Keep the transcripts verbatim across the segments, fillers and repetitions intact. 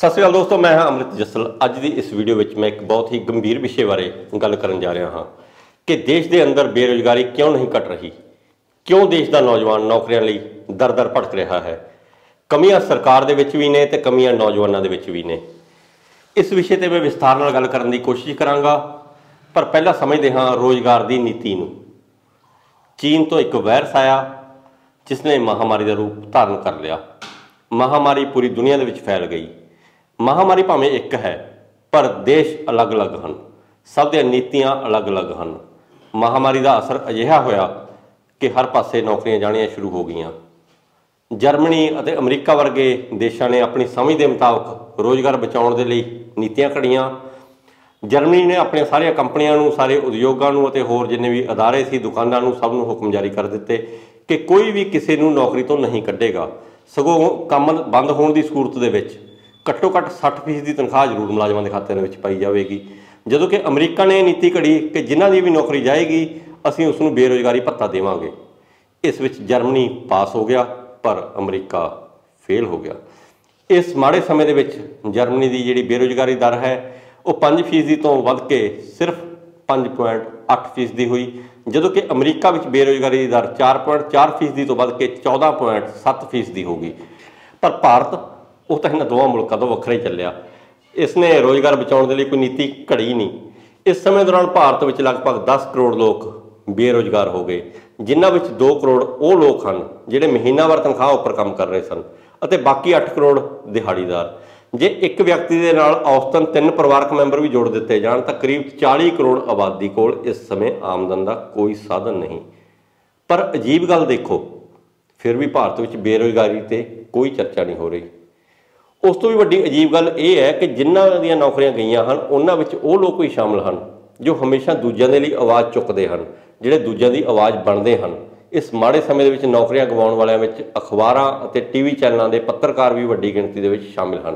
ਸਤਿ ਸ਼੍ਰੀ ਅਕਾਲ ਦੋਸਤੋ, मैं हाँ अमृत जसल। अज की इस वीडियो में मैं एक बहुत ही गंभीर विषय बारे गल करन जा रहा हाँ कि देश के अंदर बेरोजगारी क्यों नहीं घट रही, क्यों देश का नौजवान नौकरियां लई दर दर भटक रहा है। कमियां सरकार दे विच वी ने ते कमियां नौजवानों के विच वी ने। इस विषय ते मैं विस्तार नाल गल करन दी कोशिश करांगा, पर पहला समझदे हाँ रोजगार की नीति नूं। चीन तो एक वायरस आया जिसने महामारी का रूप धारण कर लिया। महामारी पूरी दुनिया दे विच फैल गई। महामारी भावें एक है पर देश अलग अलग हैं, सब दी नीतियां अलग अलग हैं। महामारी का असर अजिहा होया कि हर पासे नौकरियां जाणियां शुरू हो गई। जर्मनी और अमरीका वर्गे देशों ने अपनी समझ के मुताबिक रोजगार बचाने के लिए नीतियां घड़ियां। जर्मनी ने अपने सारिया कंपनियों, सारे उद्योगों और होर जिन्ने भी अदारे सी, दुकानों सबनों हुक्म जारी कर दिते कि कोई भी किसी को नौकरी तो नहीं कढ़ेगा, सगों काम बंद होने की सूरत दे विच घट्टो घट्ट साठ फीसदी तनख्वाह जरूर मुलाजमान के खाते में पाई जाएगी। जो कि अमरीका ने नीति घड़ी कि जिन्हों की भी नौकरी जाएगी असी उसनूं बेरोजगारी भत्ता देवांगे। इस विच जर्मनी पास हो गया पर अमरीका फेल हो गया। इस माड़े समय दे विच जर्मनी की जिहड़ी बेरोजगारी दर है वह पाँच फीसदी तो वध के सिर्फ पाँच पॉइंट अठ फीसदी हुई, जो कि अमरीका में बेरोजगारी की दर चार पॉइंट चार फीसदी तो वध के चौदह पॉइंट सत्त फीसदी होगी। पर भारत वह तो इन्होंने दोवों मुल्कों तो वक्खरा ही चलिया, इसने रोजगार बचाने के लिए कोई नीति घड़ी नहीं। इस समय दौरान भारत में लगभग दस करोड़ लोग बेरोजगार हो गए, जिन्हों में दो करोड़ वो लोग हैं जिहड़े महीनावार तनख्वाह उपर काम कर रहे सन और बाकी अठ करोड़ दिहाड़ीदार। जे एक व्यक्ति के नाल औसतन तीन परिवारक मैंबर भी जोड़ दिते जाण तां करीब चालीस करोड़ आबादी कोल इस समय आमदन का कोई साधन नहीं। पर अजीब गल देखो, फिर भी भारत में बेरोजगारी ते कोई चर्चा नहीं हो रही। उस तो भी वड्डी अजीब गल यह है कि जिन्हों दी नौकरियां गई हैं उन्होंने वो लोग भी शामिल हैं जो हमेशा दूजों के लिए आवाज़ चुकते हैं, जिहड़े दूजों की आवाज़ बनते हैं। इस माड़े समय के नौकरियां गवाउण वालियां विच अखबारां अते टीवी चैनलों के पत्रकार भी वड्डी गिणती दे विच शामिल हैं।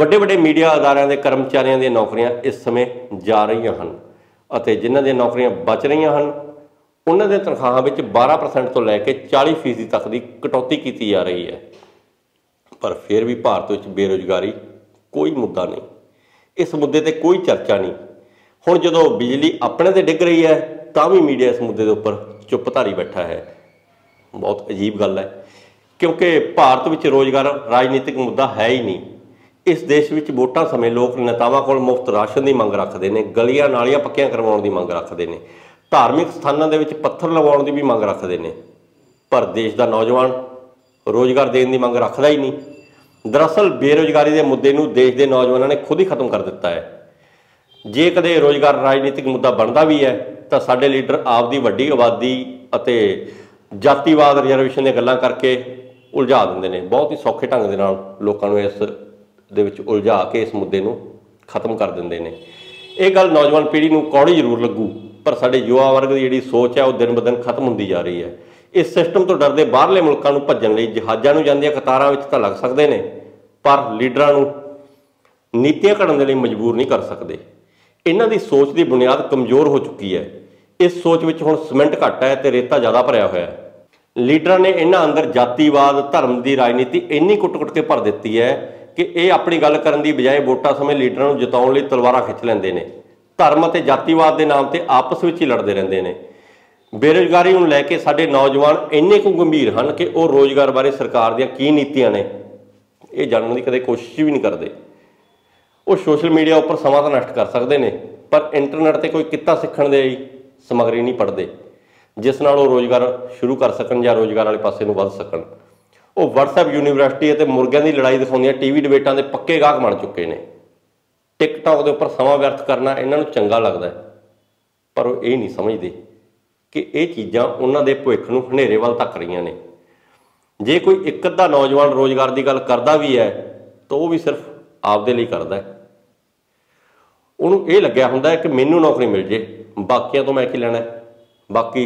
वड्डे वड्डे मीडिया अदारियां के कर्मचारियों दी नौकरियां इस समय जा रही हैं अते जिन्हां दी नौकरियां बच रही हैं उन्हां दी तनख्वाहां विच बारह परसेंट तो लैके चालीस फीसदी तक की कटौती की जा रही है। पर फिर भी भारत में बेरोजगारी कोई मुद्दा नहीं, इस मुद्दे पर कोई चर्चा नहीं। हुण जो बिजली अपने ते डिग रही है तो भी मीडिया इस मुद्दे के उपर चुपधारी बैठा है। बहुत अजीब गल है, क्योंकि भारत में रोजगार राजनीतिक मुद्दा है ही नहीं। इस देश में वोटां समय लोग नेतावां कोल मुफ्त राशन की मंग रखते हैं, गलियां नालियां पक्कियां करवाउण दी मंग रखते हैं, धार्मिक स्थानां दे विच पत्थर लगाउण दी भी मंग रखते हैं। पर देश का नौजवान रोजगार देण दी मंग रखदा ही नहीं। दरअसल बेरोजगारी के मुद्दे को देश के नौजवानों ने खुद ही खत्म कर दिता है। जे कदे रोजगार राजनीतिक मुद्दा बनता भी है तो साडे लीडर आपकी वड्डी आबादी अते जातिवाद रिजर्वेशन दी गल्लां करके उलझा दिंदे ने। बहुत ही सौखे ढंग दे नाल लोकां नूं इस दे विच उलझा के इस मुद्दे को खत्म कर दिंदे ने। इह गल नौजवान पीढ़ी को कौड़ी जरूर लगू, पर साडे युवा वर्ग की जिहड़ी सोच है वह दिन ब दिन खत्म हुंदी जा रही है। इस सिस्टम तो डरते बाहरले मुल्कां नूं भज्जण लई जहाज़ां नूं जांदियां कतारां विच तां लग सकदे ने, पर लीडरां नूं नीतियां घड़न दे लई मजबूर नहीं कर सकदे। इन्हां दी सोच दी बुनियाद कमज़ोर हो चुकी है। इस सोच विच हुण सीमेंट घट है ते रेता ज़्यादा भरिया होया है। लीडरां ने इन्हां अंदर जातिवाद, धर्म की राजनीति इन्नी कुट कुट के भर दित्ती है कि इह अपनी गल करन दी बजाय वोटां समय लीडरां नूं जिताउण लई तलवारां खिच लैंदे ने। धर्म ते जातिवाद के नाम ते आपस विच ही लड़दे रहिंदे ने। बेरोजगारी नूं लैके साडे नौजवान इन्ने कु गंभीर हैं कि वह रोजगार बारे सरकार दी की नीतियां ने ये जानने की कदे कोशिश भी नहीं करते। वो सोशल मीडिया उपर समां तां नष्ट कर सकते हैं, पर इंटरनेट ते कोई किता सीखण दे समग्री नहीं पढ़ते जिस नाल वो रोजगार शुरू कर सकन जां रोजगार वाले पासे नूं वध सकन। वो व्हाट्सएप यूनीवर्सिटी ते मुर्गियां दी लड़ाई दिखाउंदियां टीवी डिबेटां दे पक्के गाहक बन चुके हैं। टिकटॉक के उपर समां व्यर्थ करना इन्हां नूं चंगा लगदा है, पर वो ये नहीं समझते कि ये चीज़ां उन्होंने भविख नूं हनेरे वाल तक रही ने। जे कोई एक अद्धा नौजवान रोजगार की गल करता भी है तो वह भी सिर्फ आपदे लिए करता है। उन्होंने ये लग्या हुंदा है कि मैनू नौकरी मिल जे, बाकियां तो मैं की लैना, बाकी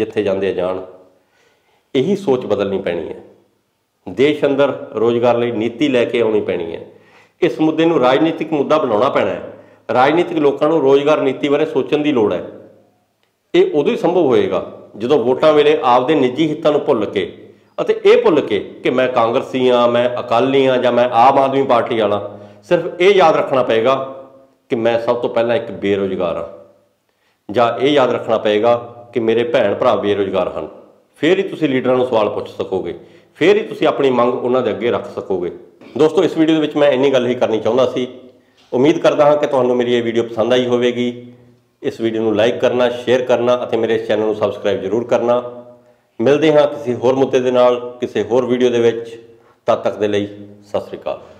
जिथे जांदे जाण। यही सोच बदलनी पैनी है। देश अंदर रोजगार लई नीति लैके आउणी पैनी है। इस मुद्दे नूं राजनीतिक मुद्दा बनाउणा पैना है। राजनीतिक लोकां नूं रोजगार नीति बारे सोचण दी लोड़ है। ये उदों ही संभव होएगा जदों वोटां वेले आपदे निजी हितां नूं भुल के ये भुल के कि मैं कांग्रसी हाँ, मैं अकाली हाँ, या मैं आम आदमी पार्टी वाला। सिर्फ ये याद रखना पेगा कि मैं सब तो पहला एक बेरोजगार हाँ, या ये याद रखना पेगा कि मेरे भैन भरा बेरोजगार हैं। फिर ही तुसीं लीडरां नूं सवाल पुछ सकोगे, फिर ही तुसीं अपनी मंग उन्हां दे अगे रख सकोगे। दोस्तों, इस वीडियो दे विच मैं इन्नी गल ही करनी चाहुंदा सी। उम्मीद करदा हां कि तुहानूं मेरी ये वीडियो पसंद आई होवेगी। इस वीडियो नूं लाइक करना, शेयर करना अते मेरे चैनल नूं सबसक्राइब जरूर करना। मिलदे हां किसी होर मुद्दे दे नाल किसी होर वीडियो दे विच। तद तक दे लई सत श्री अकाल।